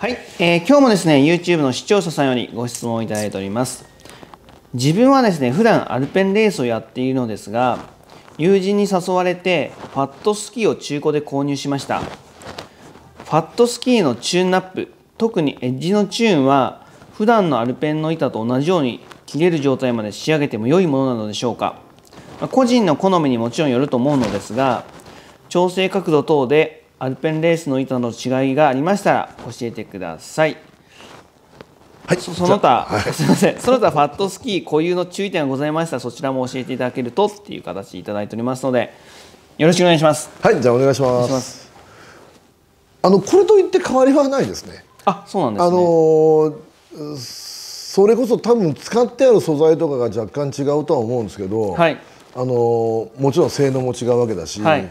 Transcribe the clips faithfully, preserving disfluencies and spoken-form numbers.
はい、えー、今日もですね YouTube の視聴者さんよりご質問をいただいております。自分はですね普段アルペンレースをやっているのですが、友人に誘われてファットスキーを中古で購入しました。ファットスキーのチューンナップ、特にエッジのチューンは普段のアルペンの板と同じように切れる状態まで仕上げても良いものなのでしょうか。個人の好みにもちろんよると思うのですが、調整角度等でアルペンレースの板の違いがありましたら教えてください。はい、その他、はい、すみません、その他ファットスキー固有の注意点がございましたらそちらも教えていただけるとっていう形でいただいておりますので、よろしくお願いします。はい、じゃあお願いします。あのこれといって変わりはないですね。あ、そうなんですね。あのそれこそ多分使ってある素材とかが若干違うとは思うんですけど、はい、あのもちろん性能も違うわけだし。はい、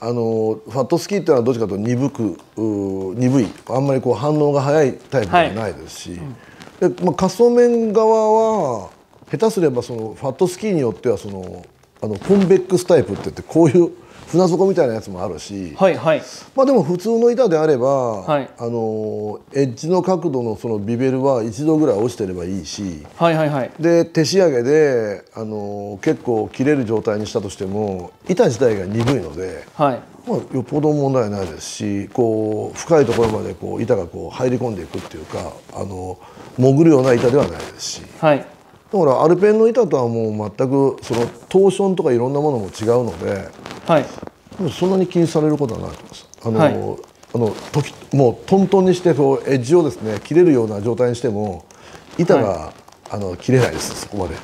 あのファットスキーっていうのはどっちかというと鈍く鈍い、あんまりこう反応が早いタイプではないですし、はい、うん、でまあ、滑走面側は下手すればそのファットスキーによってはそのあのコンベックスタイプっていってこういう船底みたいなやつもあるし、はい、はい、まあ、でも普通の板であれば、はい、あのエッジの角度のそのビベルはいちどぐらい落ちてればいいし、で手仕上げであの結構切れる状態にしたとしても板自体が鈍いので、はい、まあ、よっぽど問題ないですし、こう深いところまでこう板がこう入り込んでいくっていうか、あの潜るような板ではないですし。はい、だからアルペンの板とはもう全くそのトーションとかいろんなものも違うので、はい、そんなに気にされることはないと思います。あの、はい、あの時もうトントンにしてこうエッジをですね切れるような状態にしても板が、はい、あの切れないです、そこまで。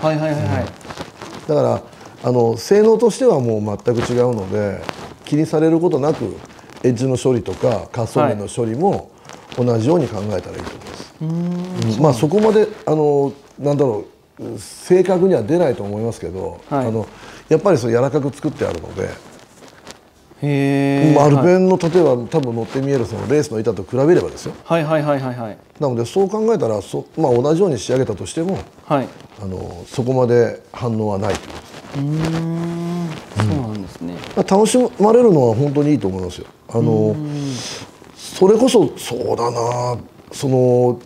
はいはいはいはい、うん、だからあの性能としてはもう全く違うので気にされることなく、エッジの処理とか滑走面の処理も同じように考えたらいいと思います。うん、まあそこまであのなんだろう正確には出ないと思いますけど、はい、あのやっぱりそう柔らかく作ってあるので、へ、アルペンの例えば多分乗って見えるそのレースの板と比べればですよ。はいはいはいはいはい。なのでそう考えたらそ、まあ、同じように仕上げたとしても、はい、あのそこまで反応はないということです。うーん、そうなんですね。うん、楽しまれるのは本当にいいと思いますよ。あのそれこそそうだな、その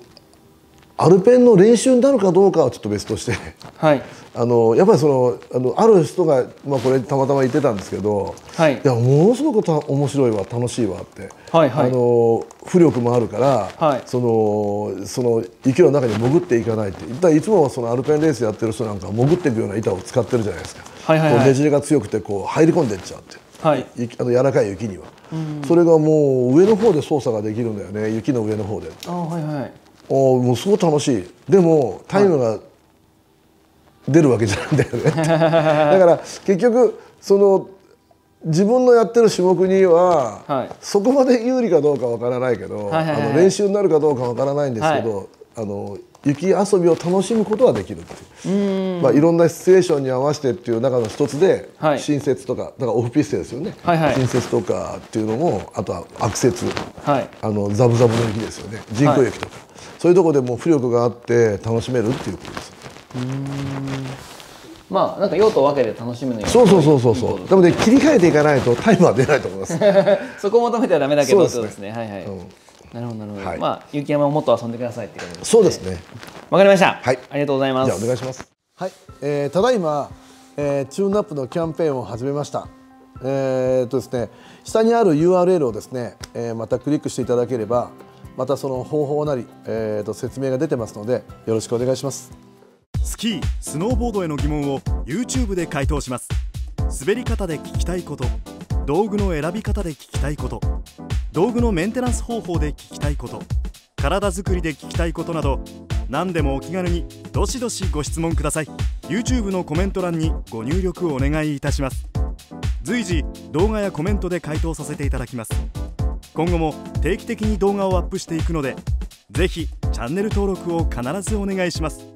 アルペンの練習になるかどうかはちょっと別として、はい、あのやっぱりその あのある人が、まあ、これたまたま言ってたんですけど、はい、いやものすごくた面白いわ楽しいわって、はいはい、あの浮力もあるから、はい、そのその池の中に潜っていかないっていったいつもそのアルペンレースやってる人なんか潜っていくような板を使ってるじゃないですか。ねじれが強くてこう入り込んでいっちゃうって。はい、あの柔らかい雪には、うん、それがもう上の方で操作ができるんだよね、雪の上の方で。あ、はいはい、おもうすごい楽しい。でもタイムが出るわけじゃないんだよねだから結局その自分のやってる種目には、はい、そこまで有利かどうかわからないけど、あの練習になるかどうかわからないんですけど、はい、あの雪遊びを楽しむことはできるっていう、まあ、いろんなシチュエーションに合わせてっていう中の一つで、はい、新雪とかだからオフピストですよね、はい、はい、新雪とかっていうのも、あとは悪雪、はい、あのザブザブの雪ですよね、人工雪とか、はい、そういうところでもう浮力があって楽しめるっていうことです。うーん、まあなんか用途分けで楽しむのよ。そうそうそうそうそう。なので切り替えていかないとタイムは出ないと思いますそこを求めてはダメだけど、そうですね。はいはい、うん、なるほどなるほど、はい、まあ雪山をもっと遊んでくださいって感じですね。そうですね。わかりました。はい、ありがとうございます。じゃあお願いします。はい、えー、ただいま、えー、チューンナップのキャンペーンを始めました。えー、っとですね、下にある ユーアールエル をですね、えー、またクリックしていただければ、またその方法なり、えー、っと説明が出てますので、よろしくお願いします。スキー、スノーボードへの疑問を YouTube で回答します。滑り方で聞きたいこと、道具の選び方で聞きたいこと。道具のメンテナンス方法で聞きたいこと、体づくりで聞きたいことなど、何でもお気軽にどしどしご質問ください。 YouTube のコメント欄にご入力お願いいたします。随時動画やコメントで回答させていただきます。今後も定期的に動画をアップしていくので、ぜひチャンネル登録を必ずお願いします。